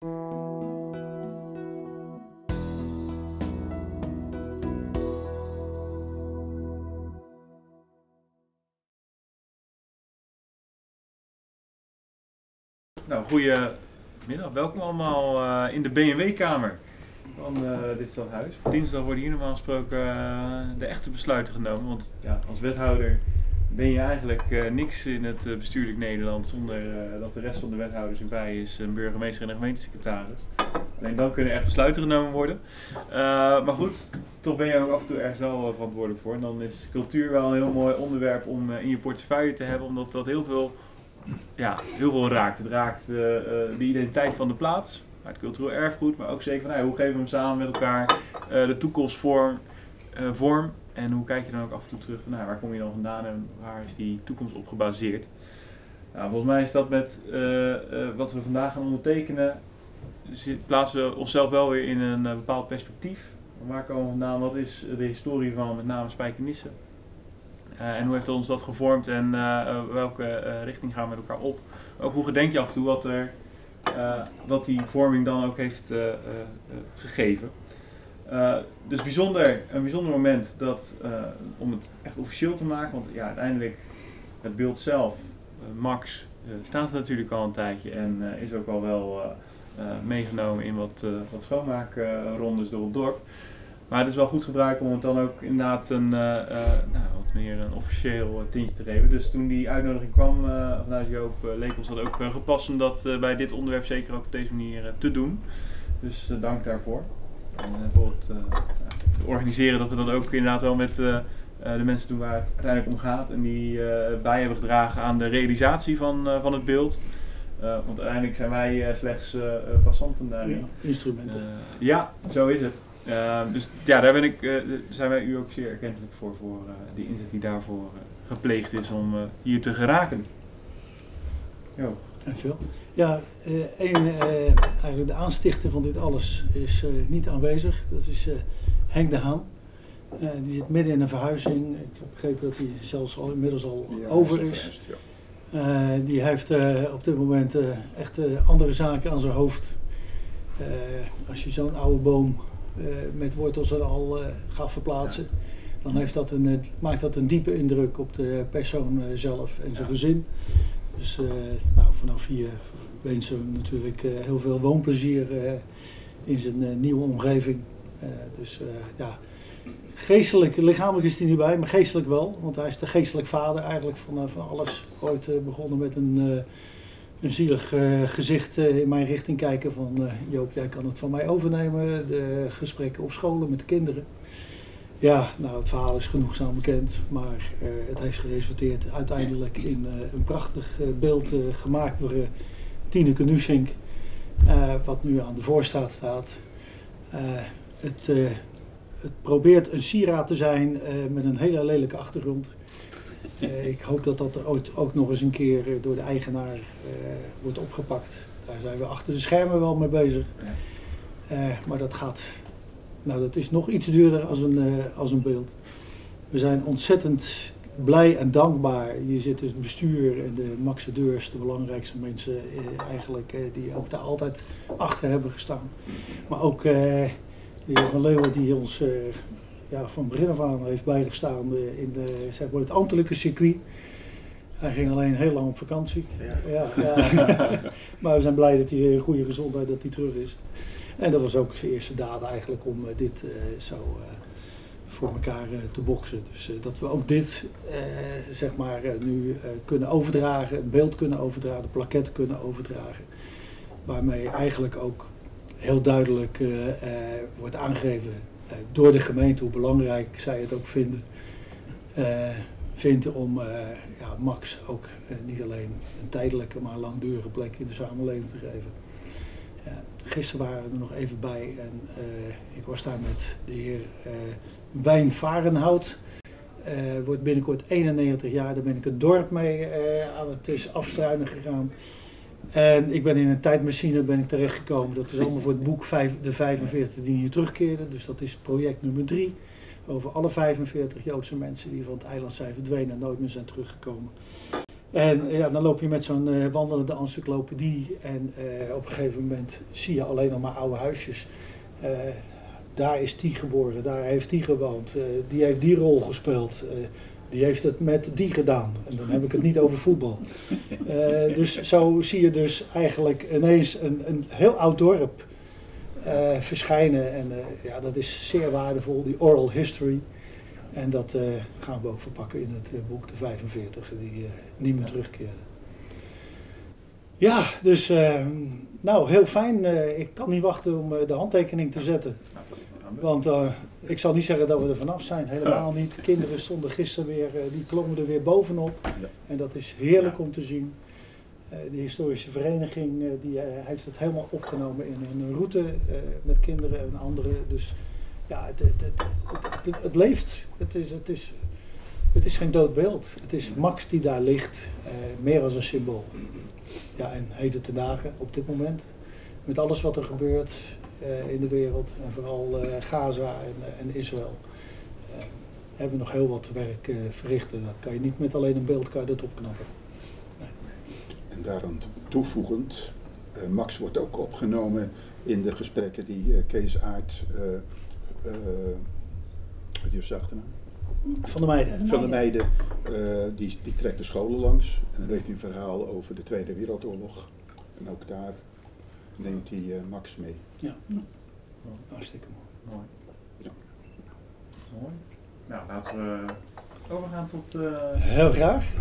Nou, goedemiddag. Welkom allemaal in de B&W-kamer van dit stadhuis. Dinsdag worden hier normaal gesproken de echte besluiten genomen. Want ja, als wethouder ben je eigenlijk niks in het bestuurlijk Nederland zonder dat de rest van de wethouders erbij is, een burgemeester en een gemeentesecretaris. Alleen dan kunnen er echt besluiten genomen worden. Maar goed, toch ben je ook af en toe ergens wel verantwoordelijk voor. En dan is cultuur wel een heel mooi onderwerp om in je portefeuille te hebben, omdat dat heel veel... Ja, heel veel raakt. Het raakt de identiteit van de plaats, maar het cultureel erfgoed, maar ook zeker van hoe geven we hem samen met elkaar de toekomst vorm. En hoe kijk je dan ook af en toe terug van waar kom je dan vandaan en waar is die toekomst op gebaseerd. Nou, volgens mij is dat met wat we vandaag gaan ondertekenen, plaatsen we onszelf wel weer in een bepaald perspectief. Waar komen we vandaan? Wat is de historie van met name Spijkenisse? En hoe heeft ons dat gevormd en welke richting gaan we met elkaar op? Ook hoe gedenk je af en toe wat die vorming dan ook heeft gegeven. Dus een bijzonder moment dat, om het echt officieel te maken, want ja, uiteindelijk het beeld zelf, MAX, staat er natuurlijk al een tijdje en is ook al wel meegenomen in wat schoonmaakrondes door het dorp. Maar het is wel goed gebruik om het dan ook inderdaad een wat meer een officieel tintje te geven. Dus toen die uitnodiging kwam vanuit Joop, leek ons dat ook gepast om dat bij dit onderwerp zeker ook op deze manier te doen. Dus dank daarvoor. En voor het organiseren dat we dat ook inderdaad wel met de mensen doen waar het uiteindelijk om gaat. En die bij hebben gedragen aan de realisatie van het beeld. Want uiteindelijk zijn wij slechts passanten daarin. Ja, instrumenten. Ja, zo is het. Dus ja, daar zijn wij u ook zeer erkentelijk voor de inzet die daarvoor gepleegd is om hier te geraken. Jo. Dankjewel. Ja, eigenlijk de aanstichter van dit alles is niet aanwezig. Dat is Henk de Haan. Die zit midden in een verhuizing. Ik heb begrepen dat hij zelfs al inmiddels al over is. Verhuisd, ja. Die heeft op dit moment echt andere zaken aan zijn hoofd. Als je zo'n oude boom... met wortels er al gaat verplaatsen, dan heeft dat maakt dat een diepe indruk op de persoon zelf en zijn gezin. Dus vanaf hier wensen we hem natuurlijk heel veel woonplezier in zijn nieuwe omgeving. Geestelijk, lichamelijk is hij niet bij, maar geestelijk wel, want hij is de geestelijk vader eigenlijk van alles. Ooit begonnen met een zielig gezicht in mijn richting kijken van Joop, jij kan het van mij overnemen. De gesprekken op scholen met de kinderen. Ja, nou, het verhaal is genoegzaam bekend, maar het heeft geresulteerd uiteindelijk in een prachtig beeld gemaakt door Tineke Nussink, wat nu aan de voorstraat staat. Het probeert een sieraad te zijn met een hele lelijke achtergrond. Ik hoop dat dat er ooit ook nog eens een keer door de eigenaar wordt opgepakt. Daar zijn we achter de schermen wel mee bezig. Maar dat gaat... Nou, dat is nog iets duurder als een beeld. We zijn ontzettend blij en dankbaar. Hier zit dus het bestuur en de Maxedeurs, de belangrijkste mensen eigenlijk, die ook daar altijd achter hebben gestaan. Maar ook de heer Van Leeuwen die ons... van begin af aan heeft bijgestaan in het ambtelijke circuit. Hij ging alleen heel lang op vakantie. Ja. Ja. Maar we zijn blij dat hij in goede gezondheid dat hij terug is. En dat was ook zijn eerste daad eigenlijk om dit voor elkaar te boksen. Dus dat we ook dit nu kunnen overdragen, het beeld kunnen overdragen, de plaquette kunnen overdragen. Waarmee eigenlijk ook heel duidelijk wordt aangegeven door de gemeente hoe belangrijk zij het ook vinden om MAX ook niet alleen een tijdelijke, maar langdurige plek in de samenleving te geven. Gisteren waren we er nog even bij en ik was daar met de heer Wijn Varenhout. Wordt binnenkort 91 jaar, daar ben ik het dorp mee aan het afstruinen gegaan. En ik ben in een tijdmachine terechtgekomen. Dat is allemaal voor het boek De 45 die hier terugkeerden. Dus dat is project nummer 3. Over alle 45 Joodse mensen die van het eiland zijn verdwenen en nooit meer zijn teruggekomen. En ja, dan loop je met zo'n wandelende encyclopedie en op een gegeven moment zie je alleen nog maar oude huisjes. Daar is die geboren, daar heeft die gewoond, die heeft die rol gespeeld, die heeft het met die gedaan. En dan heb ik het niet over voetbal. Dus zo zie je dus eigenlijk ineens een heel oud dorp verschijnen. En ja, dat is zeer waardevol, die oral history. En dat gaan we ook verpakken in het boek De 45, die niet meer terugkeren. Ja, dus nou, heel fijn. Ik kan niet wachten om de handtekening te zetten. Want ik zal niet zeggen dat we er vanaf zijn, helemaal niet. Kinderen stonden gisteren weer, die klommen er weer bovenop. En dat is heerlijk om te zien. De historische vereniging die, heeft het helemaal opgenomen in hun route met kinderen en anderen. Dus ja, het leeft. Het is geen dood beeld. Het is Max die daar ligt, meer als een symbool. Ja, en heden ten dagen, op dit moment, met alles wat er gebeurt in de wereld, en vooral Gaza en Israël, hebben we nog heel wat werk verrichten. Dat kan je niet met alleen een beeldkaart dat opknappen. Nee. En daaraan toevoegend, Max wordt ook opgenomen in de gesprekken die Kees Aert, wat is zijn achternaam? Van de Meijden. Van de Meijden, die trekt de scholen langs en dan heeft hij een verhaal over de Tweede Wereldoorlog. En ook daar neemt hij Max mee. Ja, hartstikke mooi. Mooi. Ja. Mooi. Nou, laten we overgaan tot... Heel graag.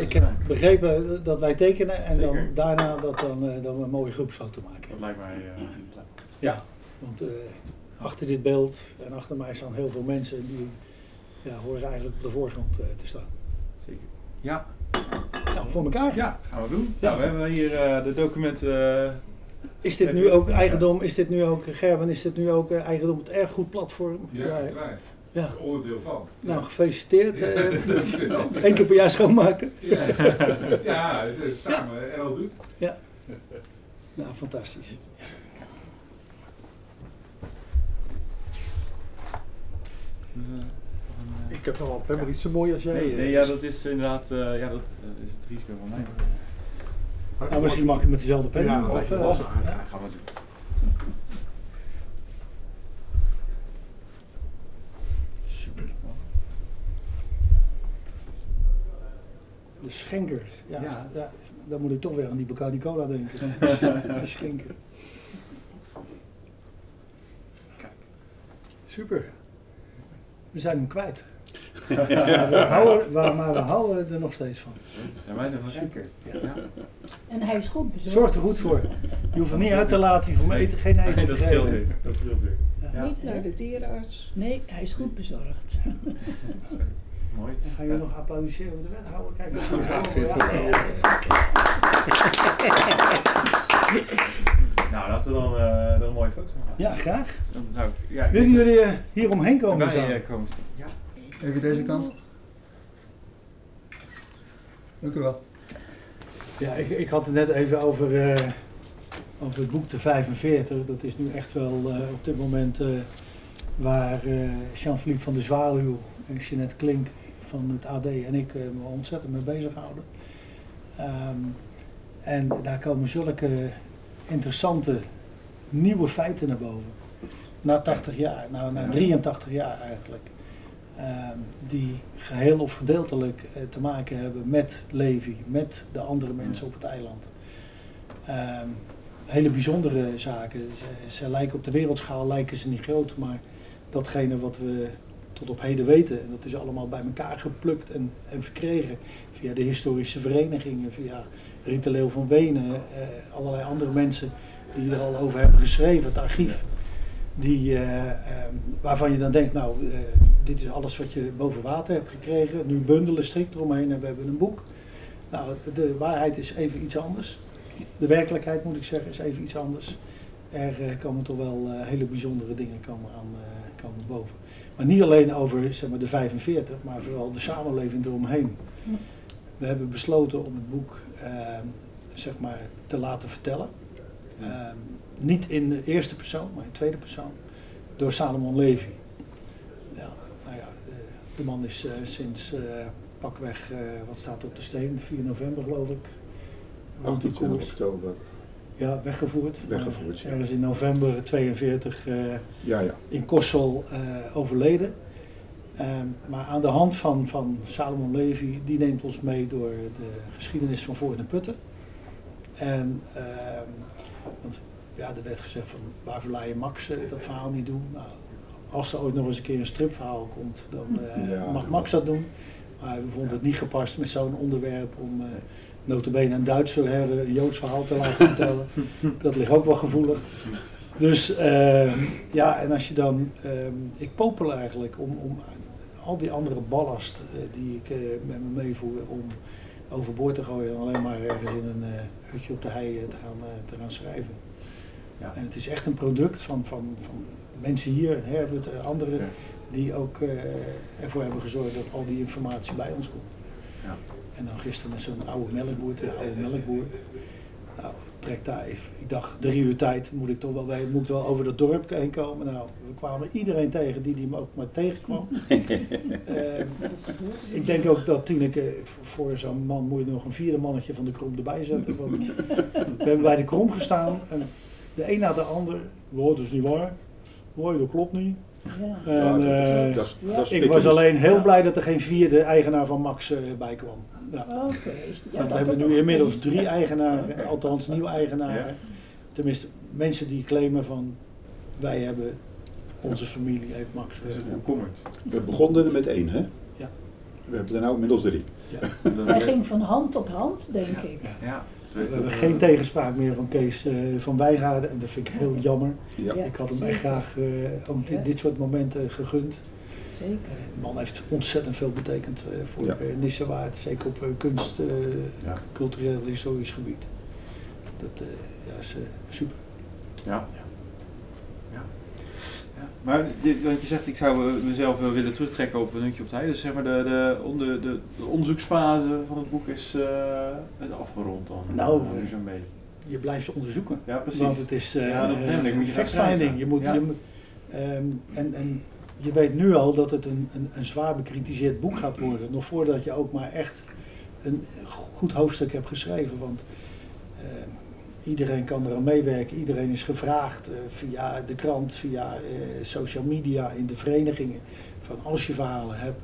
Ik heb begrepen dat wij tekenen en dan daarna dat we een mooie groepsfoto maken. Dat lijkt mij... ja, want achter dit beeld en achter mij staan heel veel mensen die... Ja, horen eigenlijk op de voorgrond te staan. Zeker. Ja. Nou, voor elkaar. Ja, gaan we doen. Ja. Nou, we hebben hier de documenten. Is dit nu ook eigendom? Is dit nu ook, Gerben, is dit nu ook eigendom op het Erfgoedplatform? Ja, ja. Ja. Dat is een onderdeel van. Nou, gefeliciteerd. Ja. Eén keer per jaar schoonmaken. Ja, ja, dus samen ja. En al doet. Ja. Nou, fantastisch. Ik heb nog wel helemaal niet zo mooi als jij. Nee, ja, dat is inderdaad ja, dat is het risico van mij. Nou, misschien mag ik met dezelfde pen. Ja, of ja, gaan we doen. Super. De schenker. Ja, ja. Ja, dan moet ik toch weer aan die Bacardi Cola denken. De schenker. Super. We zijn hem kwijt. Ja, maar we houden er nog steeds van. Ja, wij zijn wel zeker. Ja. Ja. En hij is goed bezorgd. Zorg er goed voor. Je hoeft hem niet uit te laten, je hoeft hem eten, geen eten. Nee, dat scheelt weer. Ja. Niet naar de dierenarts. Nee, hij is goed bezorgd. Mooi. En gaan jullie nog applaudisseren voor de wethouder? Kijk, nou, laten we dan een mooie foto maken. Ja, graag. Nou, ja, willen jullie hier omheen komen? Wij komen staan. Ja. Even deze kant. Dank u wel. Ja, ik had het net even over het boek De 45. Dat is nu echt wel op dit moment waar Jean-Philippe van de Zwaluw en Jeanette Klink van het AD en ik me ontzettend mee bezighouden. En daar komen zulke interessante nieuwe feiten naar boven. Na 80 jaar, nou, na 83 jaar eigenlijk. Die geheel of gedeeltelijk te maken hebben met Levi, met de andere mensen op het eiland. Hele bijzondere zaken. Ze lijken op de wereldschaal lijken ze niet groot, maar datgene wat we tot op heden weten, en dat is allemaal bij elkaar geplukt en verkregen via de historische verenigingen, via Riet de Leeuw van Weenen, allerlei andere mensen die er al over hebben geschreven, het archief. Die, waarvan je dan denkt, nou, dit is alles wat je boven water hebt gekregen. Nu bundelen strikt eromheen en we hebben een boek. Nou, de waarheid is even iets anders. De werkelijkheid, moet ik zeggen, is even iets anders. Er komen toch wel hele bijzondere dingen komen boven. Maar niet alleen over, zeg maar, de 45, maar vooral de samenleving eromheen. We hebben besloten om het boek, zeg maar, te laten vertellen. Niet in de eerste persoon, maar in de tweede persoon, door Salomon Levi. Ja, nou ja, de man is sinds pakweg, wat staat op de steen, 4 november geloof ik. Rond die koers. Oktober. Ja, weggevoerd. Ja. Ergens in november 1942 in Kossel overleden. Maar aan de hand van Salomon Levi, die neemt ons mee door de geschiedenis van Voor de Putten. En, want ja, er werd gezegd van waarvoor laat je Max dat verhaal niet doen. Nou, als er ooit nog eens een keer een stripverhaal komt, dan mag Max dat doen. Maar we vonden het niet gepast met zo'n onderwerp om notabene een Duitser een Joods verhaal te laten vertellen. Dat ligt ook wel gevoelig. Dus ja, en als je dan, ik popel eigenlijk om al die andere ballast die ik met me meevoer om overboord te gooien en alleen maar ergens in een hutje op de hei te gaan schrijven. Ja. En het is echt een product van mensen hier, Herbert en anderen, die ook ervoor hebben gezorgd dat al die informatie bij ons komt. Ja. En dan gisteren met zo'n oude melkboer. Nou, trek daar even. Ik dacht, 3 uur tijd moet ik wel over dat dorp heen komen. Nou, we kwamen iedereen tegen die me ook maar tegenkwam. Ik denk ook dat Tineke, voor zo'n man moet je nog een 4e mannetje van de Krom erbij zetten. Want we hebben bij de Krom gestaan en de een na de ander, wow, dat is niet waar, wow, dat klopt niet. Ja. En, ik was alleen heel blij dat er geen 4e eigenaar van Max bij kwam. Ja. Okay. Ja, want we hebben nu inmiddels 3 eigenaren, althans nieuwe eigenaren. Ja. Tenminste, mensen die claimen van wij hebben, onze familie heeft Max. Dus we begonnen er met 1, hè? Ja. We hebben er nu inmiddels 3. Ja. Hij ging van hand tot hand, denk ik. Ja. Ja. We hebben geen tegenspraak meer van Kees van Wijgaarden en dat vind ik heel jammer. Ja. Ik had hem echt graag ook dit soort momenten gegund. Zeker. De man heeft ontzettend veel betekend voor Nissewaard, zeker op kunst, cultureel, historisch gebied. Dat is super. Ja. Maar wat je zegt, ik zou mezelf wel willen terugtrekken op een hutje op tijd. Dus zeg maar de onderzoeksfase van het boek is afgerond dan. Nou, zo'n beetje. Je blijft onderzoeken. Ja, precies. Want het is fact-finding. En je weet nu al dat het een zwaar bekritiseerd boek gaat worden. Nog voordat je ook maar echt een goed hoofdstuk hebt geschreven. Want iedereen kan eraan meewerken, iedereen is gevraagd via de krant, via social media, in de verenigingen. Van als je verhalen hebt,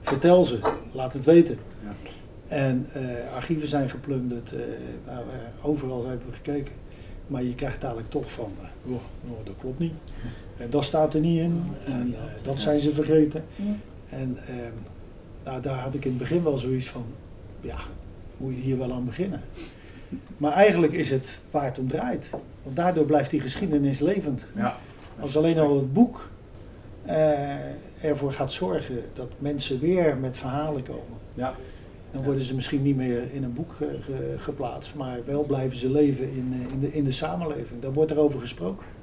vertel ze, laat het weten. Ja. En archieven zijn geplunderd, overal hebben we gekeken. Maar je krijgt dadelijk toch van, dat klopt niet. Dat staat er niet in, en dat zijn ze vergeten. Ja. En daar had ik in het begin wel zoiets van, ja, moet je hier wel aan beginnen. Maar eigenlijk is het waar het om draait, want daardoor blijft die geschiedenis levend. Ja. Als alleen al het boek ervoor gaat zorgen dat mensen weer met verhalen komen, dan worden ze misschien niet meer in een boek geplaatst, maar wel blijven ze leven in de samenleving. Daar wordt er over gesproken.